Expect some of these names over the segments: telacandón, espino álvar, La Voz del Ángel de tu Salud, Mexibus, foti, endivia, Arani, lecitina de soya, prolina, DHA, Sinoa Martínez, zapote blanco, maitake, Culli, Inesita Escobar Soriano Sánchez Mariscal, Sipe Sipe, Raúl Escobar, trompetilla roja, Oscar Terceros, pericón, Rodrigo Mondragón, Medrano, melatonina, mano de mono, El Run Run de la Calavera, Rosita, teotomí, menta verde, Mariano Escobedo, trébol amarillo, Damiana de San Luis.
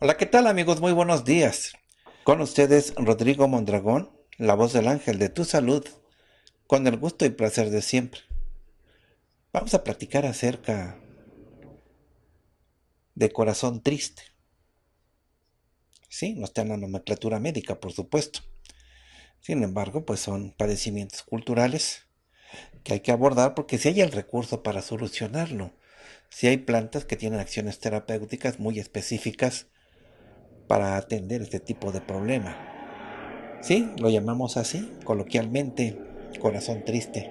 Hola, ¿qué tal amigos? Muy buenos días. Con ustedes Rodrigo Mondragón, la voz del ángel de tu salud, con el gusto y placer de siempre. Vamos a platicar acerca de corazón triste. Sí, no está en la nomenclatura médica, por supuesto. Sin embargo, pues son padecimientos culturales que hay que abordar porque si hay el recurso para solucionarlo, si hay plantas que tienen acciones terapéuticas muy específicas para atender este tipo de problema. Sí, lo llamamos así, coloquialmente, corazón triste.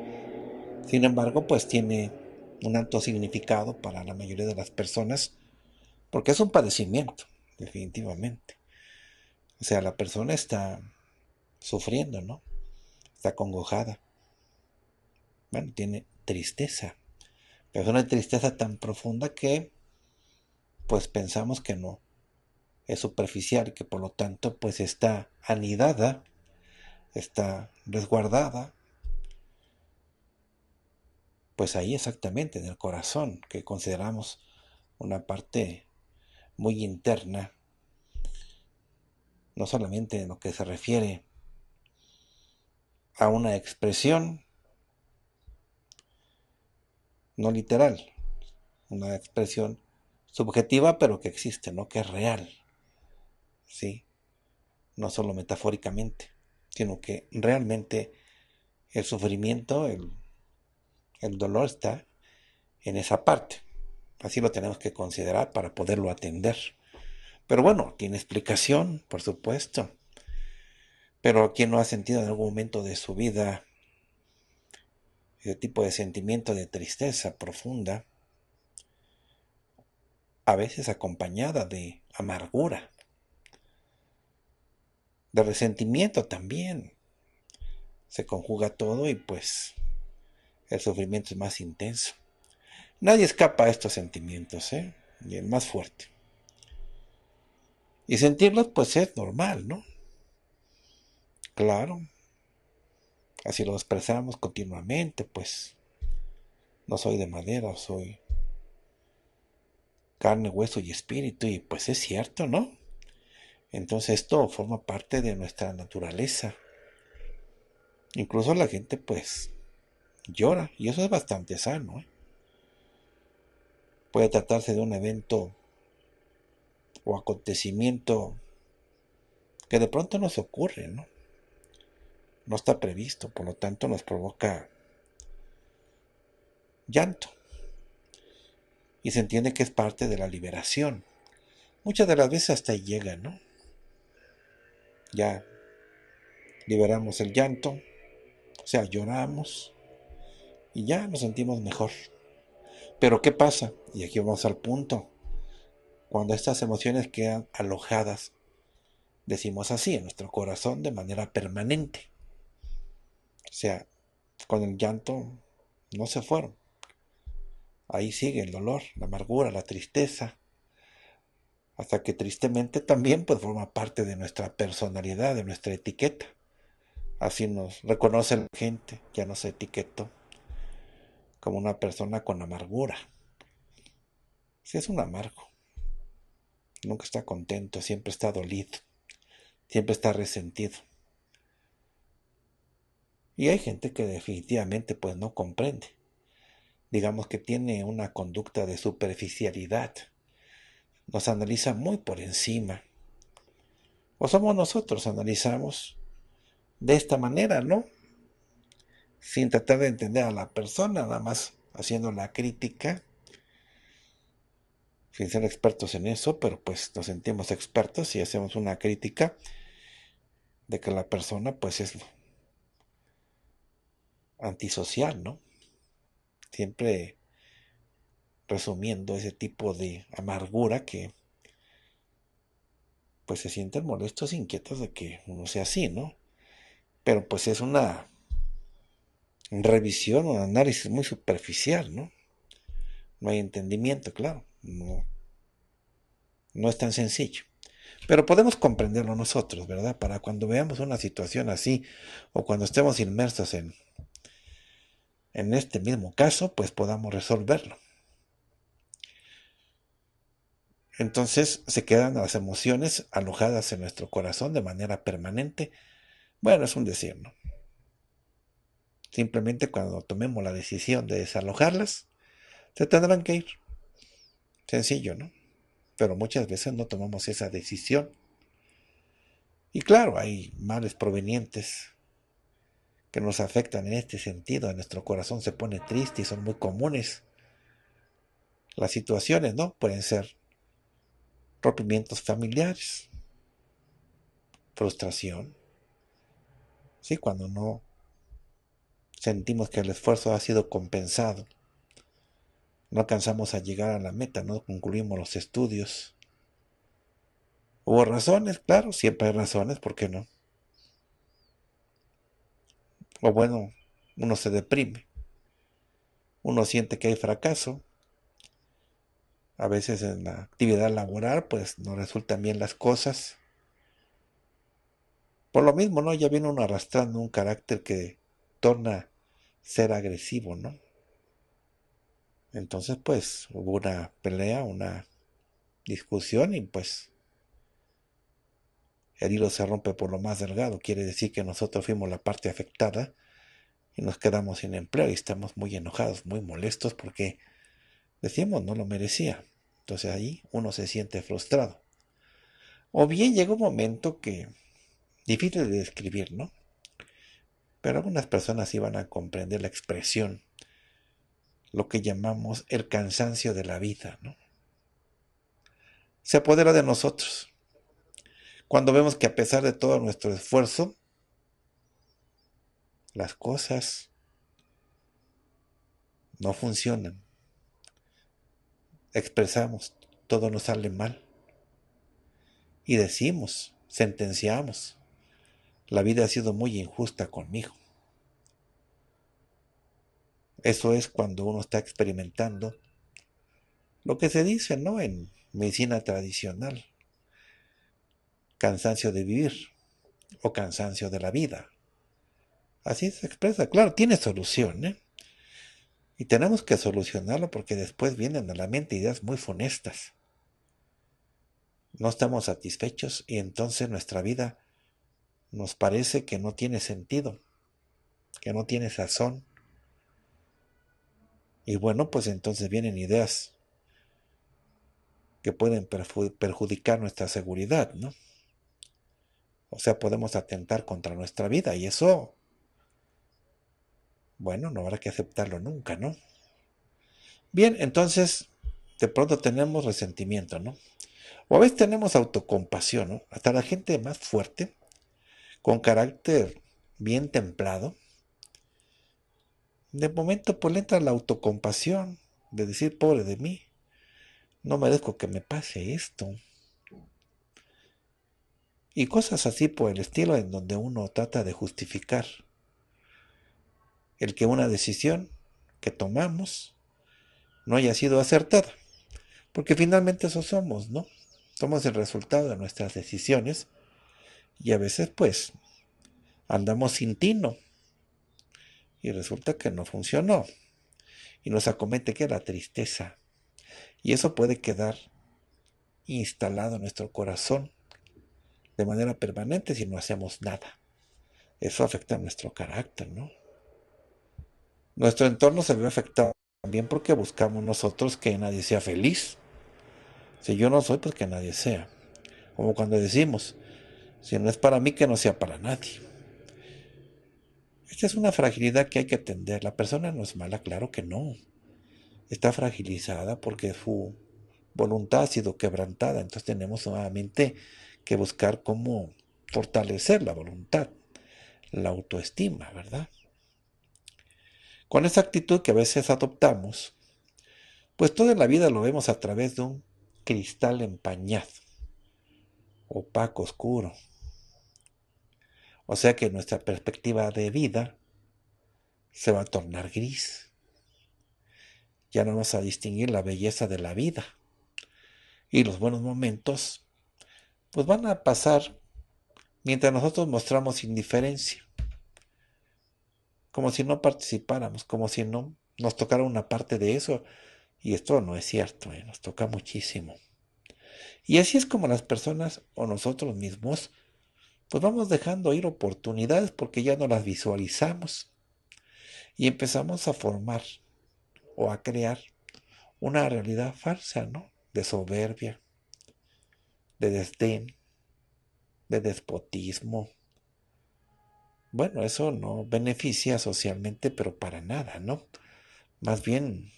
Sin embargo, pues tiene un alto significado para la mayoría de las personas porque es un padecimiento, definitivamente. O sea, la persona está sufriendo, ¿no? Está congojada. Bueno, tiene tristeza. Pero es una tristeza tan profunda que pues pensamos que no. Es superficial, que por lo tanto pues está anidada, está resguardada. Pues ahí exactamente, en el corazón, que consideramos una parte muy interna, no solamente en lo que se refiere a una expresión no literal, una expresión subjetiva pero que existe, ¿no? Que es real, ¿sí? No solo metafóricamente, sino que realmente el sufrimiento, el dolor está en esa parte. Así lo tenemos que considerar para poderlo atender. Pero bueno, tiene explicación, por supuesto. Pero quien no ha sentido en algún momento de su vida ese tipo de sentimiento de tristeza profunda, a veces acompañada de amargura, de resentimiento también. Se conjuga todo y pues el sufrimiento es más intenso. Nadie escapa a estos sentimientos, ni el más fuerte. Y sentirlos pues es normal, ¿no? Claro, así lo expresamos continuamente, pues no soy de madera, soy carne, hueso y espíritu, y pues es cierto, ¿no? Entonces esto forma parte de nuestra naturaleza. Incluso la gente pues llora, y eso es bastante sano, ¿eh? Puede tratarse de un evento o acontecimiento que de pronto nos ocurre, ¿no? No está previsto, por lo tanto nos provoca llanto. Y se entiende que es parte de la liberación. Muchas de las veces hasta ahí llega, ¿no? Ya liberamos el llanto, o sea, lloramos y ya nos sentimos mejor. Pero ¿qué pasa? Y aquí vamos al punto. Cuando estas emociones quedan alojadas, decimos así, en nuestro corazón de manera permanente. O sea, con el llanto no se fueron. Ahí sigue el dolor, la amargura, la tristeza. Hasta que tristemente también pues forma parte de nuestra personalidad, de nuestra etiqueta. Así nos reconoce la gente, ya nos etiquetó como una persona con amargura. Si es un amargo, nunca está contento, siempre está dolido, siempre está resentido. Y hay gente que definitivamente pues no comprende. Digamos que tiene una conducta de superficialidad. Nos analiza muy por encima. O somos nosotros, analizamos de esta manera, ¿no? Sin tratar de entender a la persona, nada más haciendo la crítica, sin ser expertos en eso, pero pues nos sentimos expertos y hacemos una crítica de que la persona pues es antisocial, ¿no? Siempre resumiendo ese tipo de amargura que pues se sienten molestos e inquietos de que uno sea así, ¿no? Pero pues es una revisión, un análisis muy superficial, ¿no? No hay entendimiento, claro, no es tan sencillo. Pero podemos comprenderlo nosotros, ¿verdad? Para cuando veamos una situación así o cuando estemos inmersos en este mismo caso, pues podamos resolverlo. Entonces se quedan las emociones alojadas en nuestro corazón de manera permanente. Bueno, es un decir, ¿no? Simplemente cuando tomemos la decisión de desalojarlas, se tendrán que ir. Sencillo, ¿no? Pero muchas veces no tomamos esa decisión. Y claro, hay males provenientes que nos afectan en este sentido. Nuestro corazón se pone triste y son muy comunes. Las situaciones, ¿no? Pueden ser rompimientos familiares, frustración, ¿sí? Cuando no sentimos que el esfuerzo ha sido compensado, no alcanzamos a llegar a la meta, no concluimos los estudios. Hubo razones, claro, siempre hay razones, ¿por qué no? O bueno, uno se deprime, uno siente que hay fracaso. A veces en la actividad laboral pues no resultan bien las cosas. Por lo mismo, ¿no? Ya viene uno arrastrando un carácter que torna ser agresivo, ¿no? Entonces pues hubo una pelea, una discusión y pues el hilo se rompe por lo más delgado. Quiere decir que nosotros fuimos la parte afectada y nos quedamos sin empleo y estamos muy enojados, muy molestos porque decíamos, no lo merecía. Entonces ahí uno se siente frustrado. O bien llega un momento que difícil de describir, ¿no? Pero algunas personas sí van a comprender la expresión, lo que llamamos el cansancio de la vida, ¿no? Se apodera de nosotros. Cuando vemos que a pesar de todo nuestro esfuerzo, las cosas no funcionan. Expresamos, todo nos sale mal. Y decimos, sentenciamos, la vida ha sido muy injusta conmigo. Eso es cuando uno está experimentando lo que se dice, ¿no? En medicina tradicional, cansancio de vivir o cansancio de la vida. Así se expresa. Claro, tiene solución, ¿eh? Y tenemos que solucionarlo porque después vienen a la mente ideas muy funestas. No estamos satisfechos y entonces nuestra vida nos parece que no tiene sentido, que no tiene sazón. Y bueno, pues entonces vienen ideas que pueden perjudicar nuestra seguridad, ¿no? O sea, podemos atentar contra nuestra vida y eso, bueno, no habrá que aceptarlo nunca, ¿no? Bien, entonces, de pronto tenemos resentimiento, ¿no? O a veces tenemos autocompasión, ¿no? Hasta la gente más fuerte, con carácter bien templado, de momento pues le entra la autocompasión, de decir, pobre de mí, no merezco que me pase esto. Y cosas así por el estilo en donde uno trata de justificar el que una decisión que tomamos no haya sido acertada. Porque finalmente eso somos, ¿no? Somos el resultado de nuestras decisiones y a veces pues andamos sin tino y resulta que no funcionó y nos acomete que la tristeza y eso puede quedar instalado en nuestro corazón de manera permanente si no hacemos nada. Eso afecta nuestro carácter, ¿no? Nuestro entorno se ve afectado también porque buscamos nosotros que nadie sea feliz. Si yo no soy, pues que nadie sea. Como cuando decimos, si no es para mí, que no sea para nadie. Esta es una fragilidad que hay que atender. La persona no es mala, claro que no. Está fragilizada porque su voluntad ha sido quebrantada. Entonces tenemos nuevamente que buscar cómo fortalecer la voluntad, la autoestima, ¿verdad? Con esa actitud que a veces adoptamos, pues toda la vida lo vemos a través de un cristal empañado, opaco, oscuro. O sea que nuestra perspectiva de vida se va a tornar gris. Ya no vamos a distinguir la belleza de la vida. Y los buenos momentos pues van a pasar mientras nosotros mostramos indiferencia. Como si no participáramos, como si no nos tocara una parte de eso. Y esto no es cierto, nos toca muchísimo. Y así es como las personas o nosotros mismos pues vamos dejando ir oportunidades porque ya no las visualizamos. Y empezamos a formar o a crear una realidad falsa, ¿no? De soberbia, de desdén, de despotismo. Bueno, eso no beneficia socialmente, pero para nada, ¿no? Más bien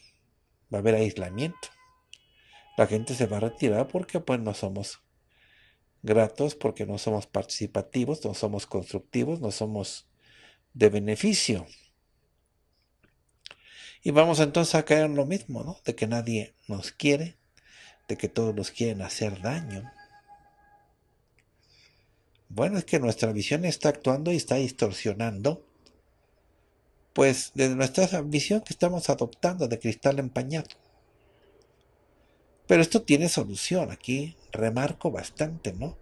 va a haber aislamiento. La gente se va a retirar porque pues no somos gratos, porque no somos participativos, no somos constructivos, no somos de beneficio. Y vamos entonces a caer en lo mismo, ¿no? De que nadie nos quiere, de que todos nos quieren hacer daño. Bueno, es que nuestra visión está actuando y está distorsionando, pues desde nuestra visión que estamos adoptando de cristal empañado. Pero esto tiene solución, aquí remarco bastante, ¿no?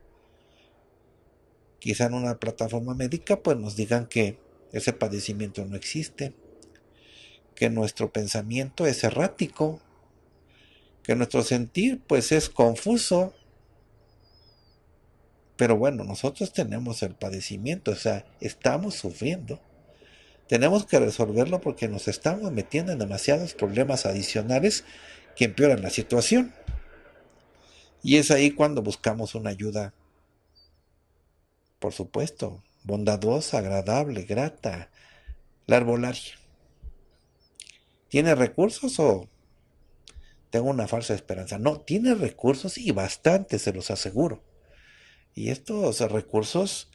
Quizá en una plataforma médica pues nos digan que ese padecimiento no existe, que nuestro pensamiento es errático, que nuestro sentir pues es confuso. Pero bueno, nosotros tenemos el padecimiento, o sea, estamos sufriendo. Tenemos que resolverlo porque nos estamos metiendo en demasiados problemas adicionales que empeoran la situación. Y es ahí cuando buscamos una ayuda, por supuesto, bondadosa, agradable, grata, la arbolaria. ¿Tiene recursos o tengo una falsa esperanza? No, tiene recursos y bastantes, se los aseguro. Y estos recursos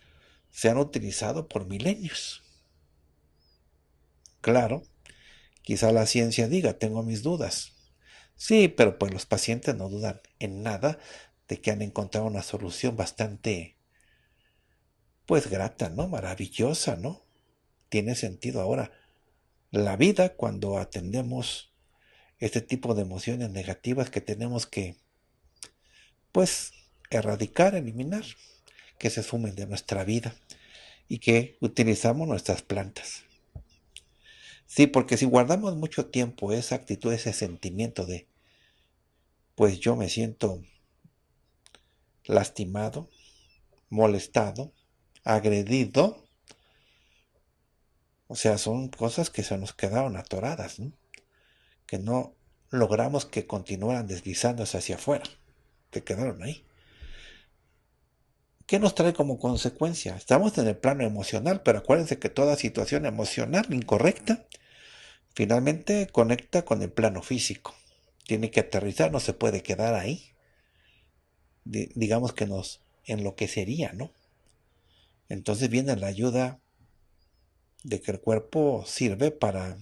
se han utilizado por milenios. Claro, quizá la ciencia diga, tengo mis dudas. Sí, pero pues los pacientes no dudan en nada de que han encontrado una solución bastante, pues grata, ¿no? Maravillosa, ¿no? Tiene sentido ahora. La vida, cuando atendemos este tipo de emociones negativas que tenemos que, pues, erradicar, eliminar, que se sumen de nuestra vida y que utilizamos nuestras plantas. Sí, porque si guardamos mucho tiempo esa actitud, ese sentimiento de, pues yo me siento lastimado, molestado, agredido. O sea, son cosas que se nos quedaron atoradas, ¿no? Que no logramos que continuaran deslizándose hacia afuera. Se quedaron ahí. ¿Qué nos trae como consecuencia? Estamos en el plano emocional, pero acuérdense que toda situación emocional incorrecta finalmente conecta con el plano físico. Tiene que aterrizar, no se puede quedar ahí. Digamos que nos enloquecería, ¿no? Entonces viene la ayuda de que el cuerpo sirve para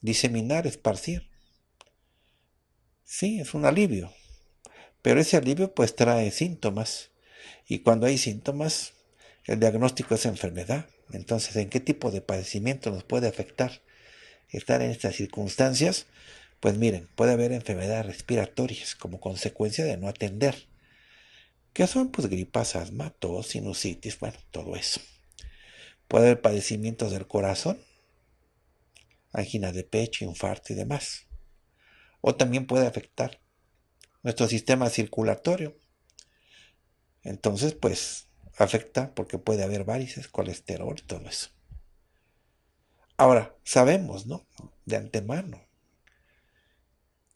diseminar, esparcir. Sí, es un alivio, pero ese alivio pues trae síntomas, y cuando hay síntomas, el diagnóstico es enfermedad. Entonces, ¿en qué tipo de padecimiento nos puede afectar estar en estas circunstancias? Pues miren, puede haber enfermedades respiratorias como consecuencia de no atender, que son pues gripas, asma, tos, sinusitis, bueno, todo eso. Puede haber padecimientos del corazón, angina de pecho, infarto y demás. O también puede afectar nuestro sistema circulatorio. Entonces, pues, afecta porque puede haber varices, colesterol, todo eso. Ahora, sabemos, ¿no?, de antemano,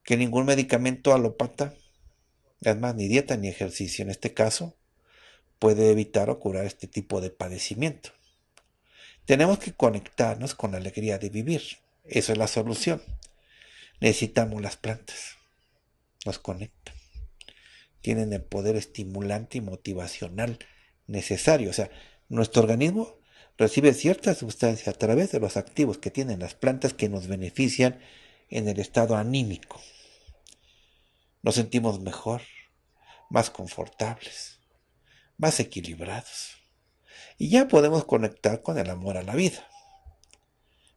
que ningún medicamento alópata, además ni dieta ni ejercicio en este caso, puede evitar o curar este tipo de padecimiento. Tenemos que conectarnos con la alegría de vivir. Eso es la solución. Necesitamos las plantas. Nos conectan. Tienen el poder estimulante y motivacional necesario. O sea, nuestro organismo recibe cierta sustancia a través de los activos que tienen las plantas que nos benefician en el estado anímico. Nos sentimos mejor, más confortables, más equilibrados, y ya podemos conectar con el amor a la vida.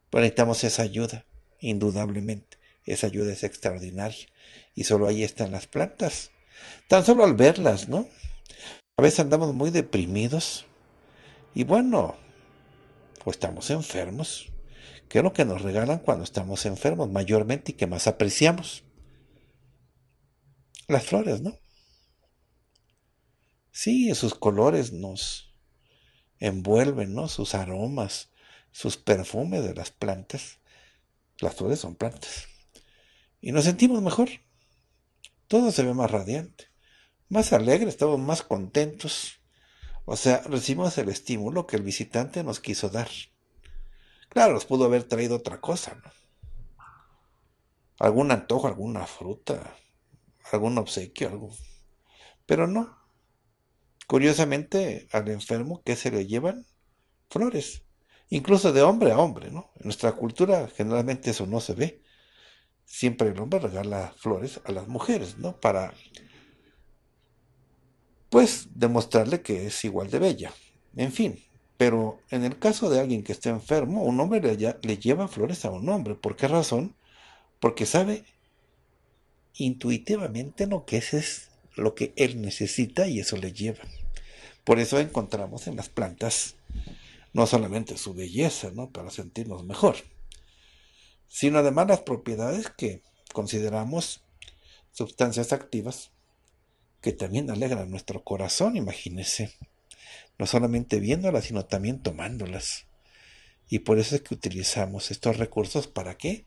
Pero necesitamos esa ayuda, indudablemente. Esa ayuda es extraordinaria, y solo ahí están las plantas. Tan solo al verlas, ¿no? A veces andamos muy deprimidos, y bueno, o estamos enfermos, que es lo que nos regalan cuando estamos enfermos mayormente y que más apreciamos. Las flores, ¿no? Sí, sus colores nos envuelven, ¿no? Sus aromas, sus perfumes de las plantas. Las flores son plantas. Y nos sentimos mejor. Todo se ve más radiante, más alegre, estamos más contentos. O sea, recibimos el estímulo que el visitante nos quiso dar. Claro, nos pudo haber traído otra cosa, ¿no? Algún antojo, alguna fruta, algún obsequio, algo. Pero no. Curiosamente, al enfermo, ¿qué se le llevan? Flores. Incluso de hombre a hombre, ¿no? En nuestra cultura generalmente eso no se ve. Siempre el hombre regala flores a las mujeres, ¿no? Para, pues, demostrarle que es igual de bella. En fin, pero en el caso de alguien que esté enfermo, un hombre le lleva flores a un hombre. ¿Por qué razón? Porque sabe intuitivamente lo que es lo que él necesita y eso le lleva. Por eso encontramos en las plantas no solamente su belleza, ¿no? Para sentirnos mejor, sino además las propiedades que consideramos sustancias activas que también alegran nuestro corazón, imagínense. No solamente viéndolas, sino también tomándolas. Y por eso es que utilizamos estos recursos, ¿para qué?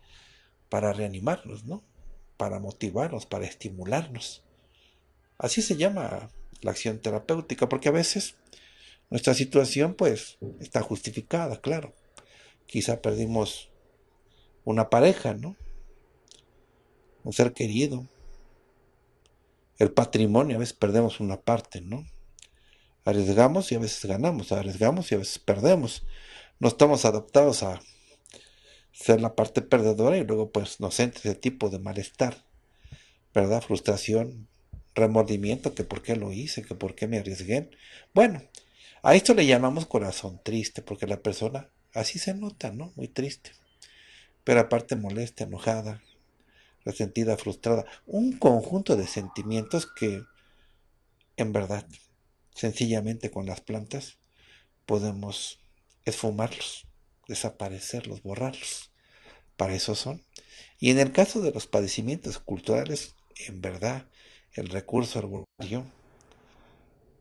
Para reanimarnos, ¿no? Para motivarnos, para estimularnos. Así se llama la acción terapéutica, porque a veces nuestra situación, pues, está justificada, claro. Quizá perdimos una pareja, ¿no? Un ser querido. El patrimonio, a veces perdemos una parte, ¿no? Arriesgamos y a veces ganamos, arriesgamos y a veces perdemos. No estamos adaptados a ser la parte perdedora y luego pues nos entra ese tipo de malestar, ¿verdad? Frustración, remordimiento, que por qué lo hice, que por qué me arriesgué. Bueno, a esto le llamamos corazón triste, porque la persona así se nota, ¿no? Muy triste. Pero aparte molesta, enojada, resentida, frustrada. Un conjunto de sentimientos que, en verdad, sencillamente con las plantas podemos esfumarlos, desaparecerlos, borrarlos. Para eso son. Y en el caso de los padecimientos culturales, en verdad, el recurso herbolario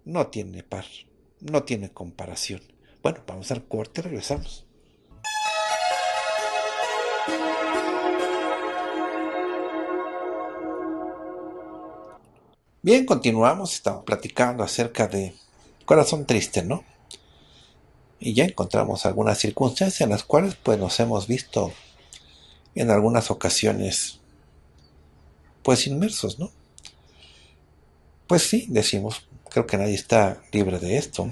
no tiene par, no tiene comparación. Bueno, vamos al corte, regresamos. Bien, continuamos, estamos platicando acerca de corazón triste, ¿no? Y ya encontramos algunas circunstancias en las cuales pues nos hemos visto en algunas ocasiones pues inmersos, ¿no? Pues sí, decimos, creo que nadie está libre de esto.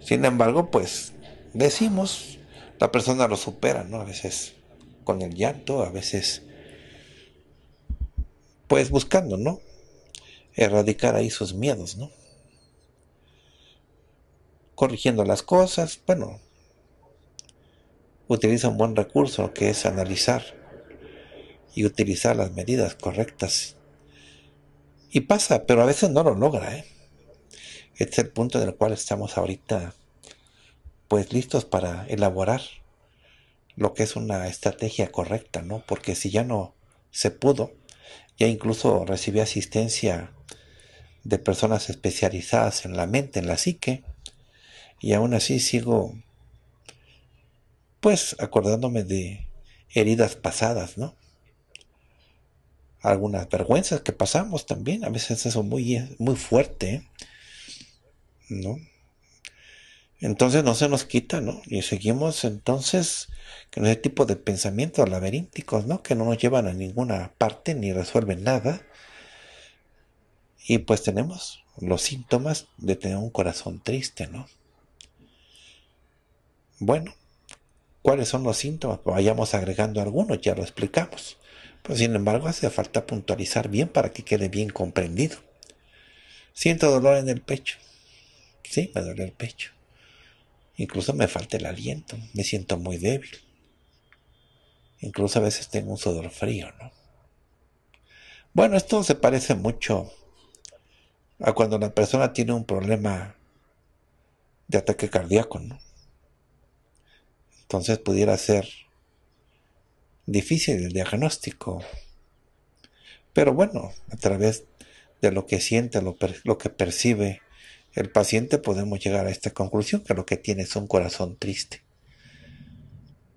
Sin embargo, pues decimos, la persona lo supera, ¿no? A veces con el llanto, a veces pues buscando, ¿no? Erradicar ahí sus miedos, ¿no? Corrigiendo las cosas, bueno, utiliza un buen recurso que es analizar y utilizar las medidas correctas. Y pasa, pero a veces no lo logra, ¿eh? Este es el punto en el cual estamos ahorita, pues listos para elaborar lo que es una estrategia correcta, ¿no? Porque si ya no se pudo, ya incluso recibí asistencia de personas especializadas en la mente, en la psique, y aún así sigo pues acordándome de heridas pasadas, ¿no? Algunas vergüenzas que pasamos también, a veces eso muy fuerte, ¿eh? ¿No? Entonces no se nos quita, ¿no? Y seguimos entonces con ese tipo de pensamientos laberínticos, ¿no? Que no nos llevan a ninguna parte ni resuelven nada. Y pues tenemos los síntomas de tener un corazón triste, ¿no? Bueno, ¿cuáles son los síntomas? Pues vayamos agregando algunos, ya lo explicamos. Pero sin embargo hace falta puntualizar bien para que quede bien comprendido. Siento dolor en el pecho. Sí, me duele el pecho. Incluso me falta el aliento. Me siento muy débil. Incluso a veces tengo un sudor frío, ¿no? Bueno, esto se parece mucho a cuando la persona tiene un problema de ataque cardíaco, ¿no? Entonces pudiera ser difícil el diagnóstico. Pero bueno, a través de lo que siente, lo que percibe el paciente, podemos llegar a esta conclusión, que lo que tiene es un corazón triste.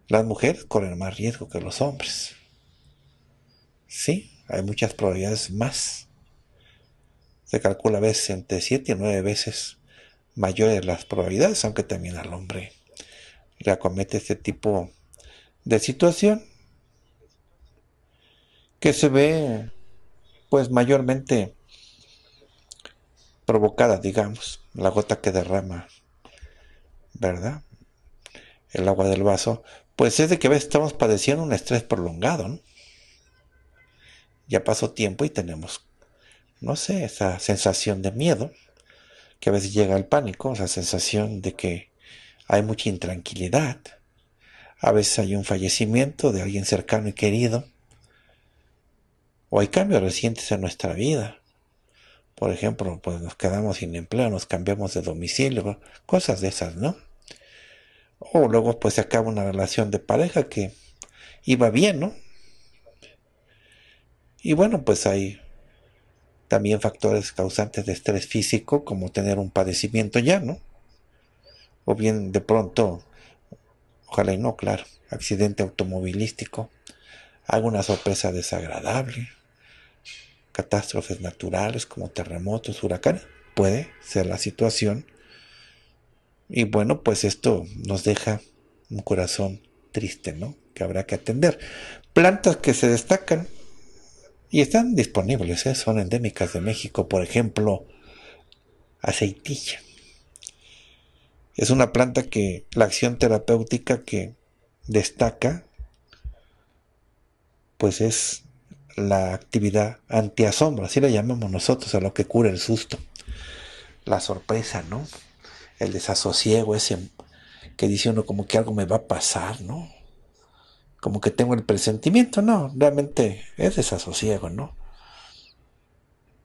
Las mujeres corren más riesgo que los hombres. Sí, hay muchas probabilidades más. Se calcula a veces entre 7 y 9 veces mayores las probabilidades, aunque también al hombre le acomete este tipo de situación, que se ve pues mayormente provocada, digamos, la gota que derrama, ¿verdad?, el agua del vaso, pues es de que a veces estamos padeciendo un estrés prolongado, ¿no? Ya pasó tiempo y tenemos, no sé, esa sensación de miedo, que a veces llega el pánico, esa sensación de que hay mucha intranquilidad, a veces hay un fallecimiento de alguien cercano y querido, o hay cambios recientes en nuestra vida. Por ejemplo, pues nos quedamos sin empleo, nos cambiamos de domicilio, cosas de esas, ¿no? O luego pues se acaba una relación de pareja que iba bien, ¿no? Y bueno, pues hay también factores causantes de estrés físico, como tener un padecimiento ya, ¿no? O bien de pronto, ojalá y no, claro, accidente automovilístico, alguna sorpresa desagradable, catástrofes naturales como terremotos, huracanes, puede ser la situación. Y bueno, pues esto nos deja un corazón triste, ¿no?, que habrá que atender. Plantas que se destacan y están disponibles, ¿eh?, son endémicas de México. Por ejemplo, aceitilla. Es una planta que la acción terapéutica que destaca pues es la actividad antiasombro, así le llamamos nosotros a lo que cura el susto, la sorpresa, ¿no?, el desasosiego ese que dice uno como que algo me va a pasar, ¿no?, como que tengo el presentimiento. No, realmente es desasosiego, ¿no?,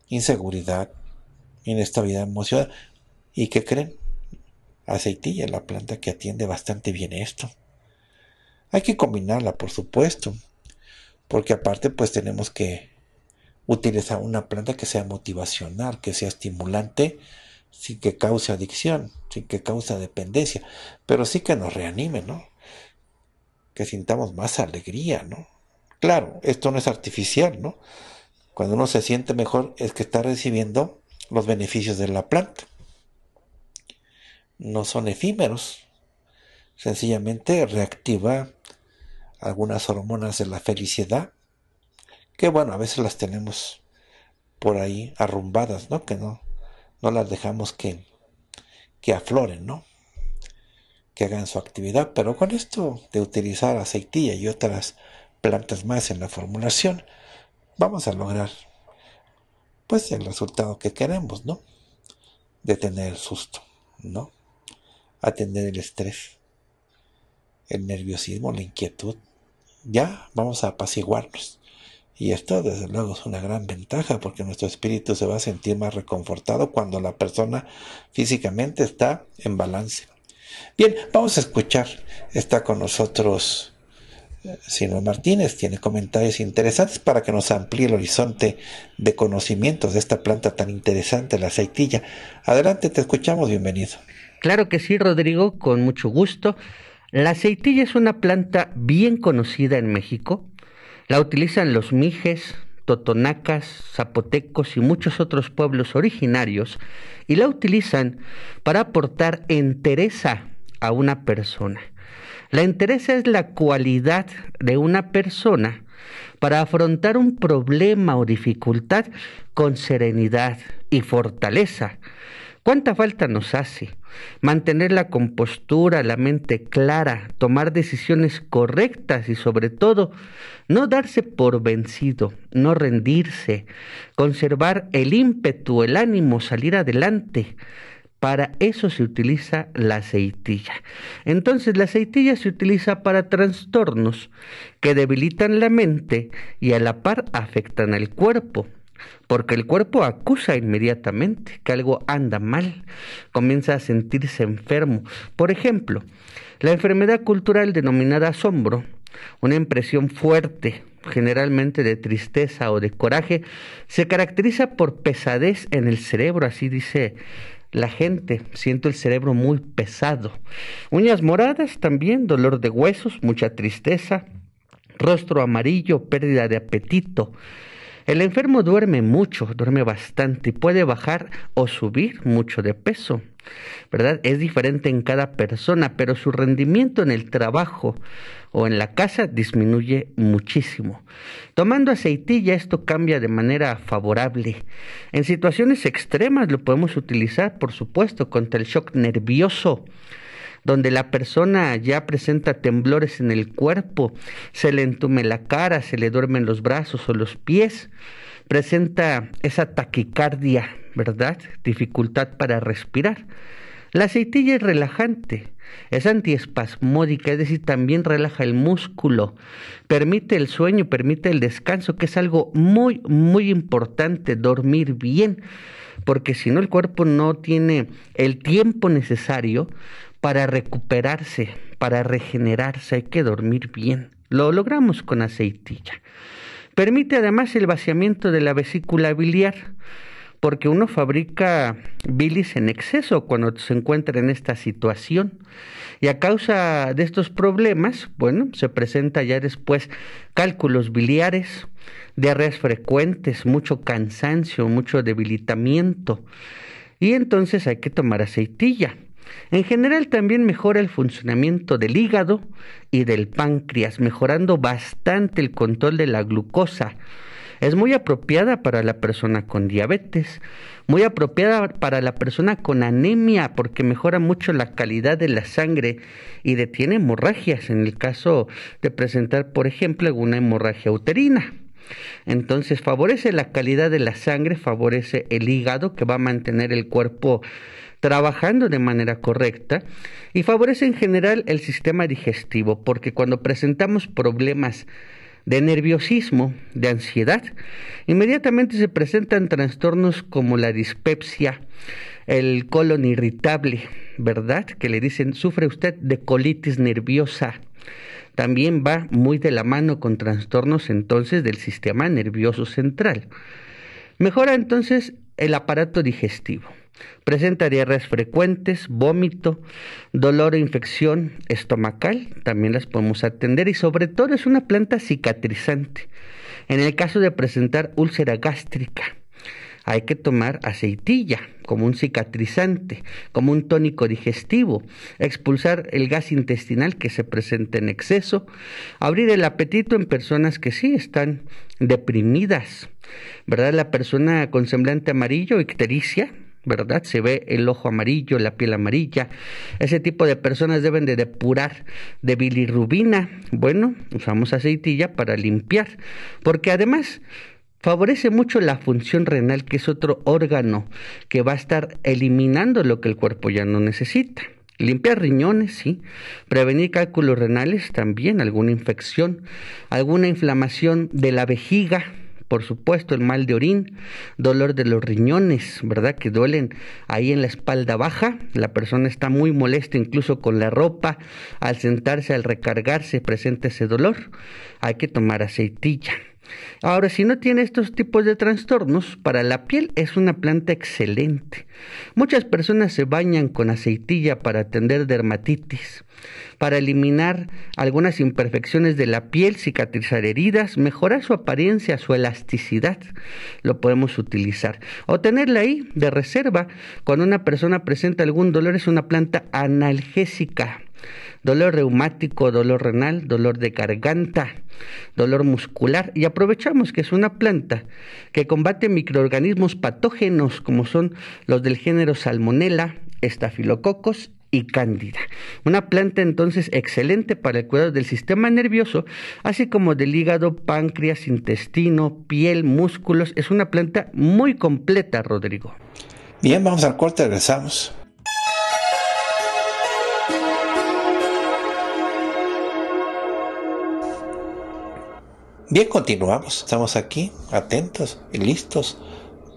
inseguridad, inestabilidad emocional. ¿Y qué creen? Aceitilla, la planta que atiende bastante bien esto. Hay que combinarla, por supuesto, porque aparte pues tenemos que utilizar una planta que sea motivacional, que sea estimulante, sin que cause adicción, sin que cause dependencia, pero sí que nos reanime, ¿no?, que sintamos más alegría, ¿no? Claro, esto no es artificial, ¿no? Cuando uno se siente mejor es que está recibiendo los beneficios de la planta. No son efímeros, sencillamente reactiva algunas hormonas de la felicidad, que bueno, a veces las tenemos por ahí arrumbadas, ¿no?, que no las dejamos que afloren, ¿no?, que hagan su actividad. Pero con esto de utilizar aceitilla y otras plantas más en la formulación, vamos a lograr pues el resultado que queremos, ¿no?, detener el susto, ¿no?, atender el estrés, el nerviosismo, la inquietud. Ya vamos a apaciguarnos. Y esto desde luego es una gran ventaja, porque nuestro espíritu se va a sentir más reconfortado cuando la persona físicamente está en balance. Bien, vamos a escuchar. Está con nosotros Sinoa Martínez, tiene comentarios interesantes para que nos amplíe el horizonte de conocimientos de esta planta tan interesante, la aceitilla. Adelante, te escuchamos, bienvenido. Claro que sí, Rodrigo, con mucho gusto. La aceitilla es una planta bien conocida en México. La utilizan los mijes, totonacas, zapotecos y muchos otros pueblos originarios, y la utilizan para aportar entereza a una persona. La entereza es la cualidad de una persona para afrontar un problema o dificultad con serenidad y fortaleza, ¿Cuánta falta nos hace? Mantener la compostura, la mente clara, tomar decisiones correctas y sobre todo no darse por vencido, no rendirse, conservar el ímpetu, el ánimo, salir adelante. Para eso se utiliza la aceitilla. Entonces la aceitilla se utiliza para trastornos que debilitan la mente y a la par afectan al cuerpo. Porque el cuerpo acusa inmediatamente que algo anda mal, comienza a sentirse enfermo. Por ejemplo, la enfermedad cultural denominada asombro, una impresión fuerte, generalmente de tristeza o de coraje, se caracteriza por pesadez en el cerebro, así dice la gente, siento el cerebro muy pesado. Uñas moradas también, dolor de huesos, mucha tristeza, rostro amarillo, pérdida de apetito. El enfermo duerme mucho, duerme bastante y puede bajar o subir mucho de peso, ¿verdad? Es diferente en cada persona, pero su rendimiento en el trabajo o en la casa disminuye muchísimo. Tomando aceitilla esto cambia de manera favorable. En situaciones extremas lo podemos utilizar, por supuesto, contra el shock nervioso, donde la persona ya presenta temblores en el cuerpo, se le entume la cara, se le duermen los brazos o los pies, presenta esa taquicardia, ¿verdad? Dificultad para respirar. La aceitilla es relajante, es antiespasmódica, es decir, también relaja el músculo, permite el sueño, permite el descanso, que es algo muy, muy importante, dormir bien, porque si no el cuerpo no tiene el tiempo necesario para recuperarse, para regenerarse, hay que dormir bien. Lo logramos con aceitilla. Permite además el vaciamiento de la vesícula biliar, porque uno fabrica bilis en exceso cuando se encuentra en esta situación. Y a causa de estos problemas, bueno, se presenta ya después cálculos biliares, diarreas frecuentes, mucho cansancio, mucho debilitamiento. Y entonces hay que tomar aceitilla. En general también mejora el funcionamiento del hígado y del páncreas, mejorando bastante el control de la glucosa. Es muy apropiada para la persona con diabetes, muy apropiada para la persona con anemia, porque mejora mucho la calidad de la sangre y detiene hemorragias en el caso de presentar, por ejemplo, alguna hemorragia uterina. Entonces favorece la calidad de la sangre, favorece el hígado, que va a mantener el cuerpo trabajando de manera correcta, y favorece en general el sistema digestivo, porque cuando presentamos problemas de nerviosismo, de ansiedad, inmediatamente se presentan trastornos como la dispepsia, el colon irritable, ¿verdad? Que le dicen, sufre usted de colitis nerviosa. También va muy de la mano con trastornos entonces del sistema nervioso central. Mejora entonces el aparato digestivo. Presenta diarreas frecuentes, vómito, dolor e infección estomacal, también las podemos atender, y sobre todo es una planta cicatrizante. En el caso de presentar úlcera gástrica, hay que tomar aceitilla como un cicatrizante, como un tónico digestivo, expulsar el gas intestinal que se presenta en exceso, abrir el apetito en personas que sí están deprimidas, ¿verdad? La persona con semblante amarillo, ictericia, ¿verdad? Se ve el ojo amarillo, la piel amarilla. Ese tipo de personas deben de depurar de bilirrubina. Bueno, usamos aceitilla para limpiar, porque además favorece mucho la función renal, que es otro órgano que va a estar eliminando lo que el cuerpo ya no necesita. Limpiar riñones, sí. Prevenir cálculos renales también, alguna infección, alguna inflamación de la vejiga. Por supuesto, el mal de orín, dolor de los riñones, ¿verdad? Que duelen ahí en la espalda baja. La persona está muy molesta incluso con la ropa. Al sentarse, al recargarse, presenta ese dolor. Hay que tomar aceitilla. Ahora, si no tiene estos tipos de trastornos, para la piel es una planta excelente. Muchas personas se bañan con aceitilla para atender dermatitis, para eliminar algunas imperfecciones de la piel, cicatrizar heridas, mejorar su apariencia, su elasticidad. Lo podemos utilizar. O tenerla ahí de reserva cuando una persona presenta algún dolor, es una planta analgésica. dolor reumático, dolor renal, dolor de garganta, dolor muscular. Y aprovechamos que es una planta que combate microorganismos patógenos como son los del género Salmonella, estafilococos y cándida. Una planta entonces excelente para el cuidado del sistema nervioso, así como del hígado, páncreas, intestino, piel, músculos. Es una planta muy completa, Rodrigo. Bien, vamos al corte, regresamos. Bien, continuamos. Estamos aquí atentos y listos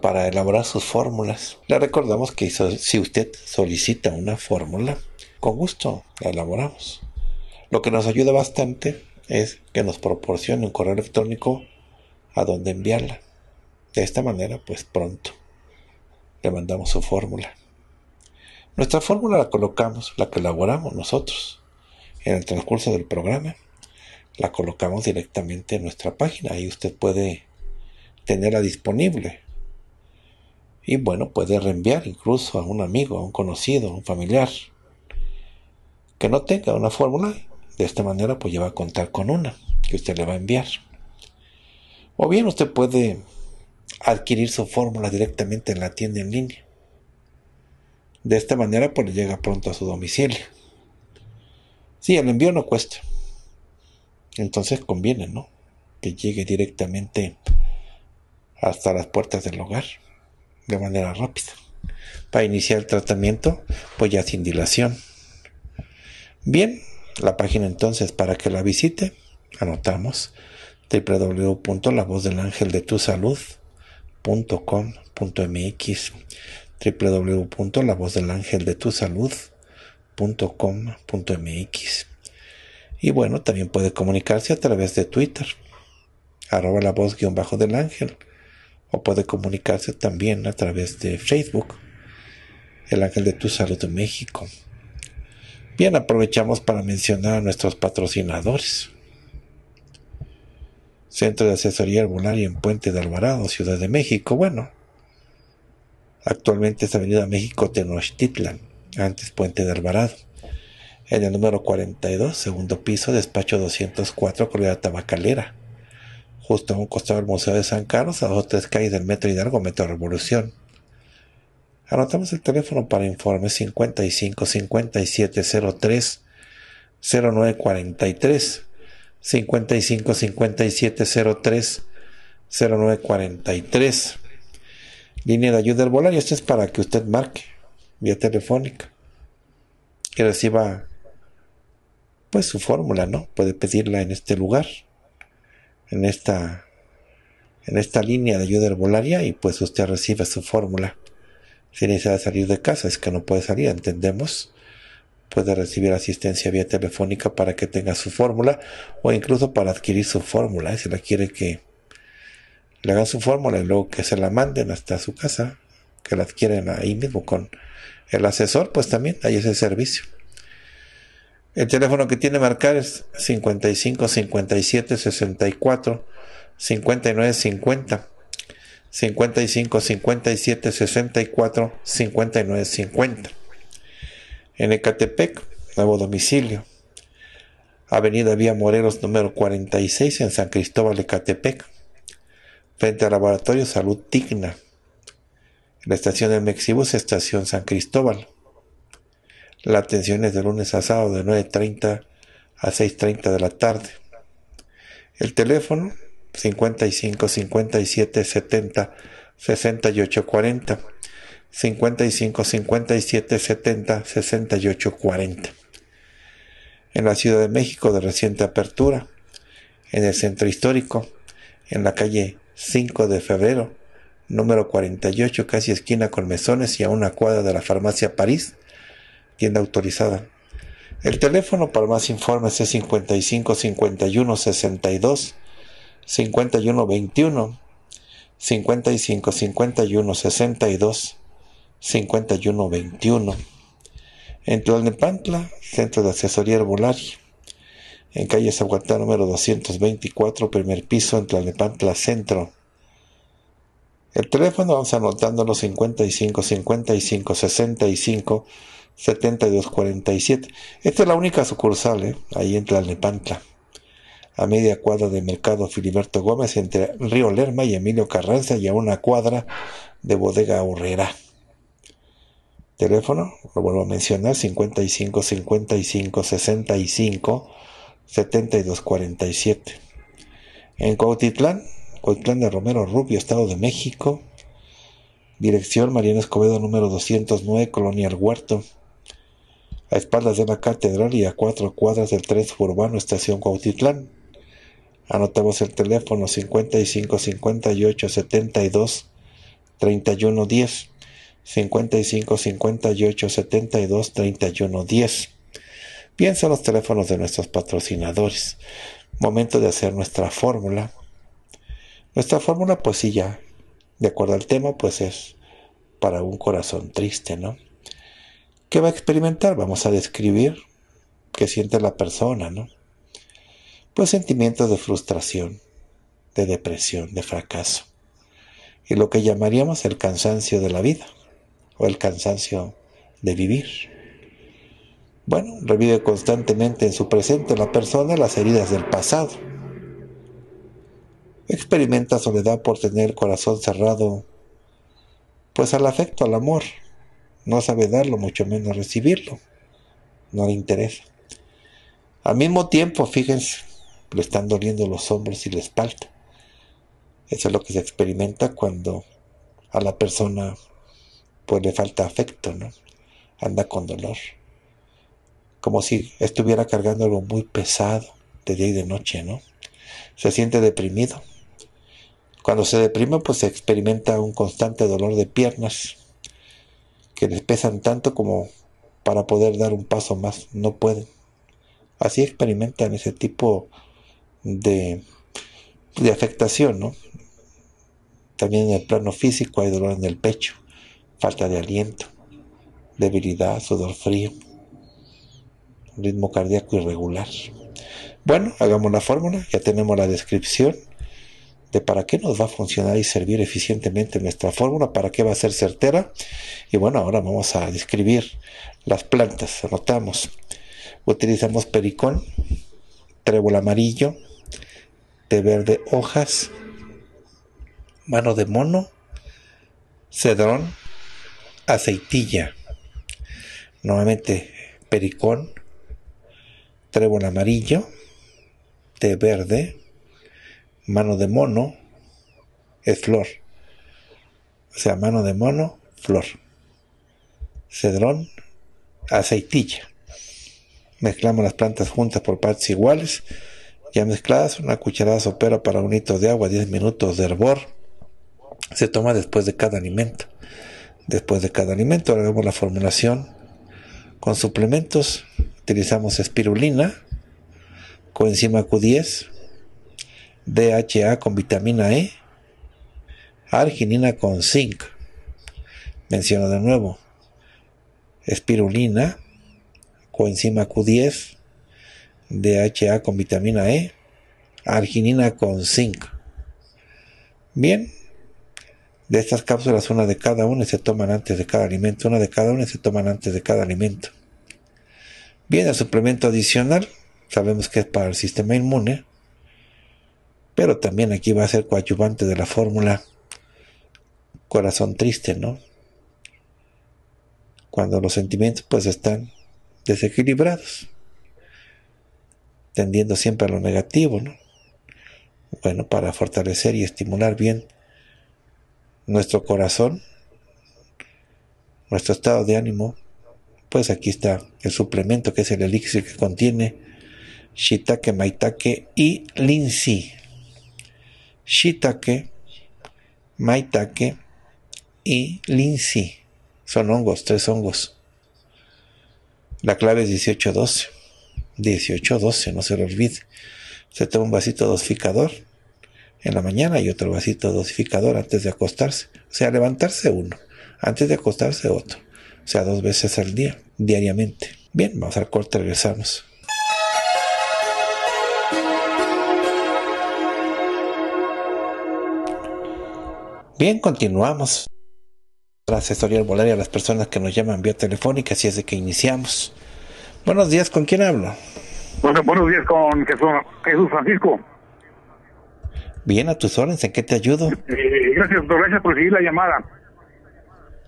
para elaborar sus fórmulas. Le recordamos que si usted solicita una fórmula, con gusto la elaboramos. Lo que nos ayuda bastante es que nos proporcione un correo electrónico a donde enviarla. De esta manera, pues pronto le mandamos su fórmula. Nuestra fórmula la colocamos, la que elaboramos nosotros en el transcurso del programa, la colocamos directamente en nuestra página. Ahí usted puede tenerla disponible. Y bueno, puede reenviar incluso a un amigo, a un conocido, a un familiar que no tenga una fórmula. De esta manera pues ya va a contar con una que usted le va a enviar. O bien usted puede adquirir su fórmula directamente en la tienda en línea. De esta manera pues le llega pronto a su domicilio. Sí, el envío no cuesta. Entonces conviene, ¿no?, que llegue directamente hasta las puertas del hogar, de manera rápida, para iniciar el tratamiento pues ya sin dilación. Bien, la página entonces para que la visite, anotamos www.lavozdelangeldetusalud.com.mx, www.lavozdelangeldetusalud.com.mx. y bueno, también puede comunicarse a través de Twitter, @lavoz_del ángel. O puede comunicarse también a través de Facebook, El Ángel de tu Salud de México. Bien, aprovechamos para mencionar a nuestros patrocinadores. Centro de Asesoría Herbolaria en Puente de Alvarado, Ciudad de México. Bueno, actualmente es Avenida México Tenochtitlan, antes Puente de Alvarado. En el número 42, segundo piso, despacho 204, Colonia Tabacalera. Justo a un costado del Museo de San Carlos, a 2 o 3 calles del Metro Hidalgo, Metro Revolución. Anotamos el teléfono para informes 55-5703-0943, 55-5703-0943. Línea de ayuda herbolaria, esto es para que usted marque vía telefónica y reciba pues su fórmula, ¿no? Puede pedirla en este lugar, en esta línea de ayuda herbolaria, y pues usted recibe su fórmula sin necesidad de salir de casa. Es que no puede salir, entendemos. Puede recibir asistencia vía telefónica para que tenga su fórmula, o incluso para adquirir su fórmula, si la quiere que le hagan su fórmula y luego que se la manden hasta su casa, que la adquieren ahí mismo con el asesor, pues también hay ese servicio. El teléfono que tiene marcar es 55-57-64-59-50, 55-57-64-59-50. En Ecatepec, nuevo domicilio, Avenida Vía Morelos, número 46, en San Cristóbal, Ecatepec, frente al Laboratorio Salud Digna, la estación del Mexibus, estación San Cristóbal. La atención es de lunes a sábado de 9:30 a 6:30 de la tarde. El teléfono 55 57 70 68 40, 55 57 70 68 40. En la Ciudad de México, de reciente apertura, en el Centro Histórico, en la calle 5 de Febrero, número 48, casi esquina con Mesones y a una cuadra de la Farmacia París, tienda autorizada. El teléfono para más informes es 55 51 62 51 21, 55 51 62 51 21. En Tlalnepantla, Centro de Asesoría Herbolaria, en calle Zaguatá número 224, primer piso, en Tlalnepantla Centro. El teléfono, vamos anotando los 55 55 65 7247. Esta es la única sucursal, ahí en Tlalnepantla, a media cuadra de Mercado Filiberto Gómez, entre Río Lerma y Emilio Carranza, y a una cuadra de Bodega Horrera. Teléfono, lo vuelvo a mencionar, 55 55 65 72 47. En Cuautitlán, Cuautitlán de Romero Rubio, Estado de México. Dirección Mariano Escobedo número 209, Colonia El Huerto, a espaldas de la Catedral y a 4 cuadras del tren suburbano Estación Cuautitlán. Anotamos el teléfono 55 58 72 31 10, 55 58 72 31 10. Piensa en los teléfonos de nuestros patrocinadores. Momento de hacer nuestra fórmula. Nuestra fórmula, pues sí, ya de acuerdo al tema, pues es para un corazón triste, ¿no? ¿Qué va a experimentar? Vamos a describir qué siente la persona, ¿no? Pues sentimientos de frustración, de depresión, de fracaso, y lo que llamaríamos el cansancio de la vida, o el cansancio de vivir. Bueno, revive constantemente en su presente la persona las heridas del pasado. Experimenta soledad por tener el corazón cerrado, pues al afecto, al amor. No sabe darlo, mucho menos recibirlo. No le interesa. Al mismo tiempo, fíjense, le están doliendo los hombros y la espalda. Eso es lo que se experimenta cuando a la persona pues le falta afecto, ¿no? Anda con dolor, como si estuviera cargando algo muy pesado de día y de noche, ¿no? Se siente deprimido. Cuando se deprime, pues se experimenta un constante dolor de piernas, que les pesan tanto como para poder dar un paso más, no pueden. Así experimentan ese tipo de afectación, ¿no? También en el plano físico hay dolor en el pecho, falta de aliento, debilidad, sudor frío, ritmo cardíaco irregular. Bueno, hagamos la fórmula, ya tenemos la descripción de para qué nos va a funcionar y servir eficientemente nuestra fórmula, para qué va a ser certera. Y bueno, ahora vamos a describir las plantas. Anotamos, utilizamos pericón, trébol amarillo, té verde hojas, mano de mono, cedrón, aceitilla. Nuevamente pericón, trébol amarillo, té verde, mano de mono, es flor, o sea, mano de mono, flor, cedrón, aceitilla. Mezclamos las plantas juntas por partes iguales, ya mezcladas, una cucharada sopera para un litro de agua, 10 minutos de hervor. Se toma después de cada alimento. Hagamos la formulación con suplementos. Utilizamos espirulina, coenzima Q10, DHA con vitamina E, arginina con zinc. Menciono de nuevo, espirulina, coenzima Q10, DHA con vitamina E, arginina con zinc. Bien, de estas cápsulas una de cada una se toman antes de cada alimento, Bien, el suplemento adicional, sabemos que es para el sistema inmune, pero también aquí va a ser coadyuvante de la fórmula corazón triste, ¿no? Cuando los sentimientos pues están desequilibrados, tendiendo siempre a lo negativo, ¿no? Bueno, para fortalecer y estimular bien nuestro corazón, nuestro estado de ánimo, pues aquí está el suplemento, que es el elixir que contiene shiitake, maitake y linsi. Shiitake, maitake y linsi son hongos, 3 hongos. La clave es 18-12. 18-12, no se lo olvide. Se toma un vasito dosificador en la mañana y otro vasito dosificador antes de acostarse. O sea, levantarse uno, antes de acostarse otro. O sea, 2 veces al día, diariamente. Bien, vamos al corte, regresamos. Bien, continuamos. Para asesoría arbolaria a las personas que nos llaman vía telefónica, así es de que iniciamos. Buenos días, ¿con quién hablo? Bueno, buenos días, con Jesús Francisco. Bien, a tus órdenes, ¿en qué te ayudo? Gracias, doctor, gracias por seguir la llamada.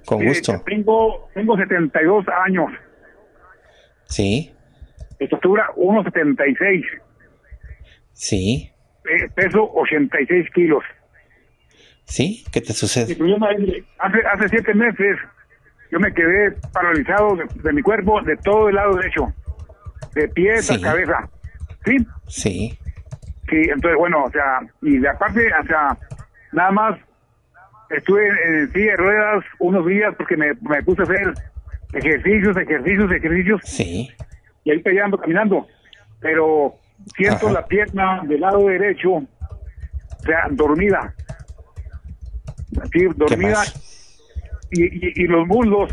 Con gusto. Tengo 72 años. Sí. Estatura 1.76. Sí. Peso 86 kilos. ¿Sí? ¿Qué te sucede? El problema es, hace 7 meses yo me quedé paralizado de mi cuerpo, de todo el lado derecho, de pies a cabeza. ¿Sí? Sí. Sí, entonces, bueno, o sea, y de aparte, o sea, nada más estuve en silla de ruedas unos días porque me puse a hacer ejercicios. Sí. Y ahí peleando, caminando, pero siento la pierna del lado derecho, o sea, dormida. Así, dormida, y los muslos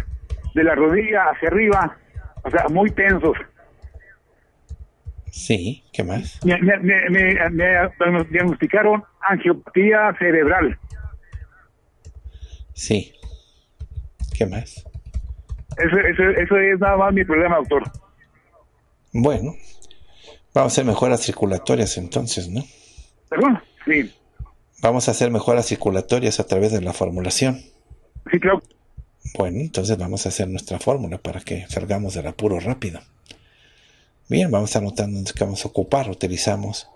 de la rodilla hacia arriba, o sea, muy tensos. Sí, ¿qué más? Me diagnosticaron angiopatía cerebral. Sí, ¿qué más? Eso es nada más mi problema, doctor. Bueno, vamos a hacer mejoras circulatorias entonces, ¿no? ¿Perdón? Sí. Vamos a hacer mejoras circulatorias a través de la formulación. Sí, claro. Bueno, entonces vamos a hacer nuestra fórmula para que salgamos del apuro rápido. Bien, vamos anotando que vamos a ocupar. Utilizamos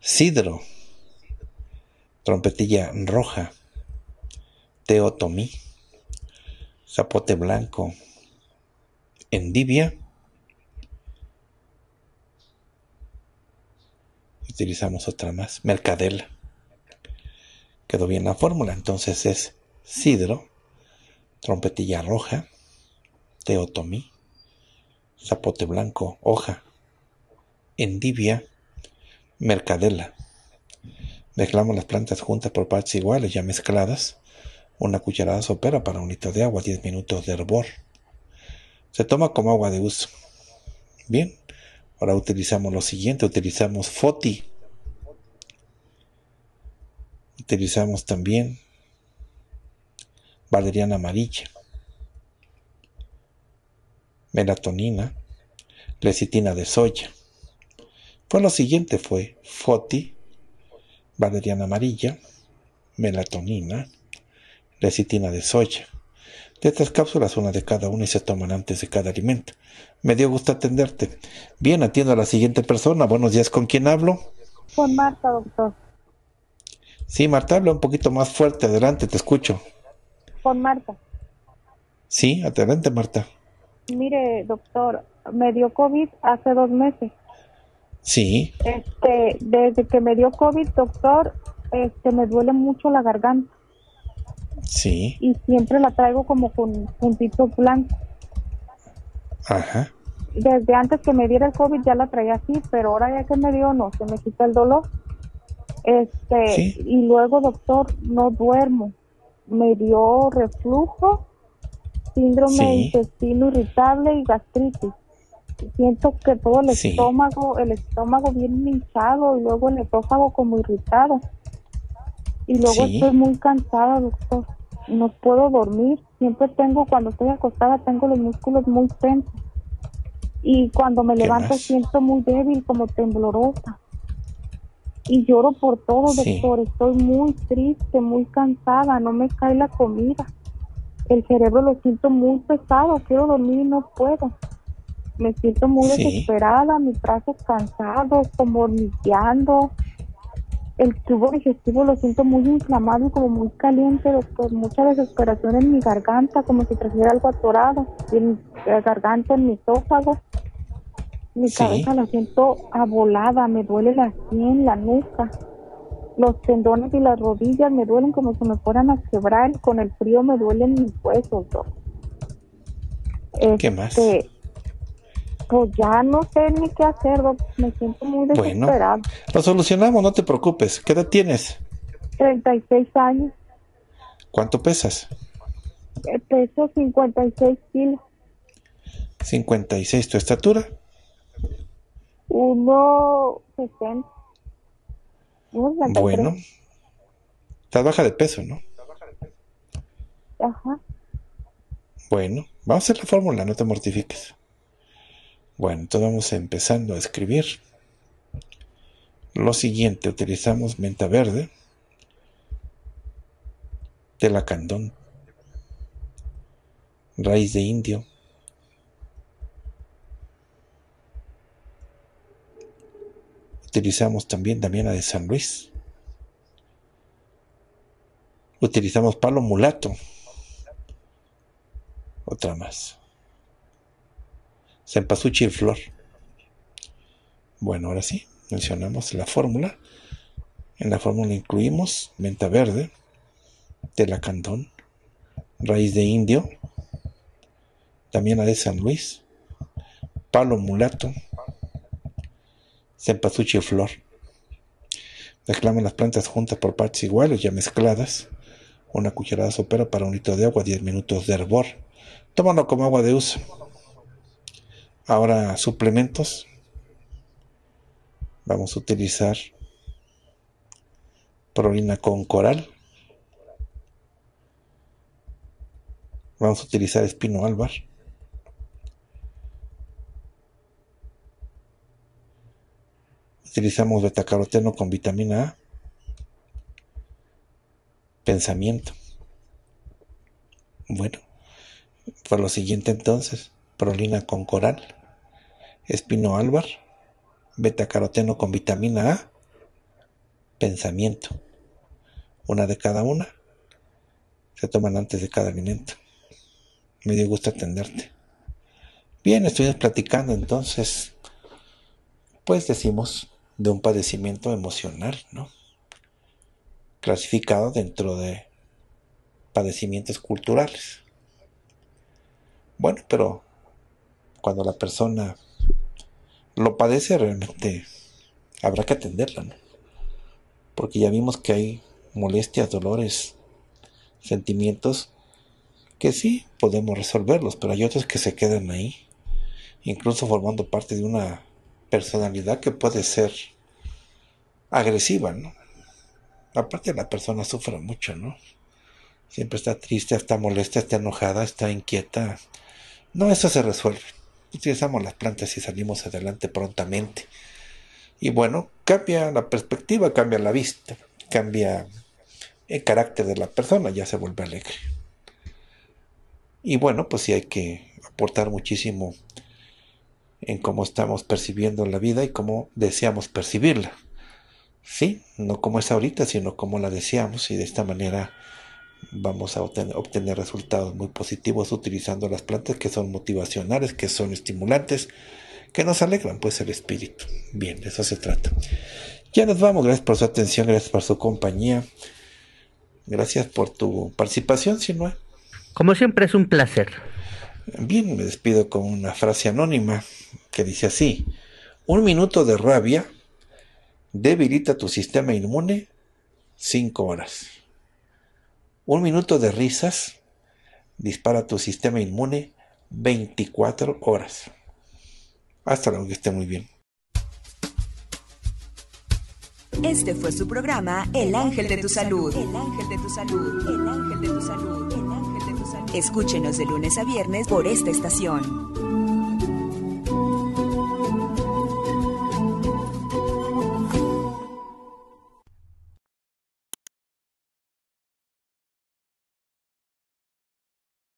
sidro, trompetilla roja, teotomí, zapote blanco, endivia. Utilizamos otra más, mercadela. Quedó bien la fórmula, entonces es sidro, trompetilla roja, teotomí, zapote blanco, hoja, endivia, mercadela. Mezclamos las plantas juntas por partes iguales, ya mezcladas. 1 cucharada sopera para 1 litro de agua, 10 minutos de hervor. Se toma como agua de uso. Bien, ahora utilizamos lo siguiente, utilizamos foti. Utilizamos también valeriana amarilla, melatonina, lecitina de soya. Pues lo siguiente fue foti, valeriana amarilla, melatonina, lecitina de soya. De estas cápsulas, 1 de cada 1 y se toman antes de cada alimento. Me dio gusto atenderte. Bien, atiendo a la siguiente persona. Buenos días, ¿con quién hablo? Con Marta, doctor. Sí, Marta, habla un poquito más fuerte, adelante, te escucho. Con Marta. Sí, adelante, Marta. Mire, doctor, me dio COVID hace 2 meses. Sí. Desde que me dio COVID, doctor, me duele mucho la garganta. Sí. Y siempre la traigo como con puntitos blancos. Ajá. Desde antes que me diera el COVID ya la traía así, pero ahora ya que me dio no, se me quita el dolor. ¿Sí? Y luego, doctor, no duermo. Me dio reflujo, síndrome de intestino irritable y gastritis. Siento que todo el estómago bien hinchado y luego el esófago como irritado. Y luego estoy muy cansada, doctor. No puedo dormir. Siempre tengo, cuando estoy acostada, tengo los músculos muy tensos. Y cuando me levanto siento muy débil, como temblorosa. Y lloro por todo, doctor. Estoy muy triste, muy cansada. No me cae la comida. El cerebro lo siento muy pesado. Quiero dormir y no puedo. Me siento muy desesperada. Mis brazos cansados, como hormigueando. El tubo digestivo lo siento muy inflamado y como muy caliente, doctor. Mucha desesperación en mi garganta, como si trajera algo atorado. En la garganta, en mi esófago. Mi cabeza la siento abolada, me duele la sien, la nuca, los tendones y las rodillas me duelen como si me fueran a quebrar, con el frío me duelen mis huesos. ¿Qué más? Pues ya no sé ni qué hacer, me siento muy desesperada. Bueno, lo solucionamos, no te preocupes. ¿Qué edad tienes? 36 años. ¿Cuánto pesas? Peso 56 kilos. 56, ¿tu estatura? 1.60. Bueno, estás baja de peso, ¿no? Ajá. Bueno, vamos a hacer la fórmula, no te mortifiques. Bueno, entonces vamos empezando a escribir. Lo siguiente, utilizamos menta verde, telacandón, raíz de indio, utilizamos también Damiana de San Luis, utilizamos palo mulato, otra más, cempasúchil flor. Bueno, ahora sí, mencionamos la fórmula. En la fórmula incluimos menta verde, telacandón, raíz de indio, Damiana de San Luis, palo mulato, cempasúchil flor. Mezclamos las plantas juntas por partes iguales, ya mezcladas. Una cucharada sopera para 1 litro de agua, 10 minutos de hervor. Tómalo como agua de uso. Ahora, suplementos. Vamos a utilizar prolina con coral. Vamos a utilizar espino álvar. Utilizamos betacaroteno con vitamina A. Pensamiento. Bueno, por lo siguiente entonces, prolina con coral, espino álvar, betacaroteno con vitamina A, pensamiento. Una de cada una. Se toman antes de cada alimento. Me dio gusto atenderte. Bien, estuvimos platicando entonces, pues decimos, de un padecimiento emocional, ¿no? Clasificado dentro de padecimientos culturales. Bueno, pero cuando la persona lo padece, realmente habrá que atenderla, ¿no? Porque ya vimos que hay molestias, dolores, sentimientos que sí podemos resolverlos, pero hay otros que se quedan ahí, incluso formando parte de una personalidad que puede ser agresiva, ¿no? Aparte, la persona sufre mucho, ¿no? Siempre está triste, está molesta, está enojada, está inquieta. No, eso se resuelve. Utilizamos las plantas y salimos adelante prontamente. Y bueno, cambia la perspectiva, cambia la vista, cambia el carácter de la persona, ya se vuelve alegre. Y bueno, pues sí hay que aportar muchísimo en cómo estamos percibiendo la vida y cómo deseamos percibirla. Sí, no como es ahorita, sino como la deseamos, y de esta manera vamos a obtener resultados muy positivos utilizando las plantas, que son motivacionales, que son estimulantes, que nos alegran pues el espíritu. Bien, de eso se trata. Ya nos vamos, gracias por su atención, gracias por su compañía, gracias por tu participación, Sinoa. Como siempre, es un placer. Bien, me despido con una frase anónima que dice así: 1 minuto de rabia debilita tu sistema inmune 5 horas. 1 minuto de risas dispara tu sistema inmune 24 horas. Hasta luego, que esté muy bien. Este fue su programa El Ángel de tu Salud. El Ángel de tu Salud. El Ángel de tu Salud. Escúchenos de lunes a viernes por esta estación.